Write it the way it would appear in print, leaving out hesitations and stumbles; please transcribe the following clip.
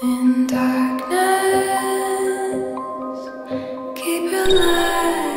In darkness, keep your light.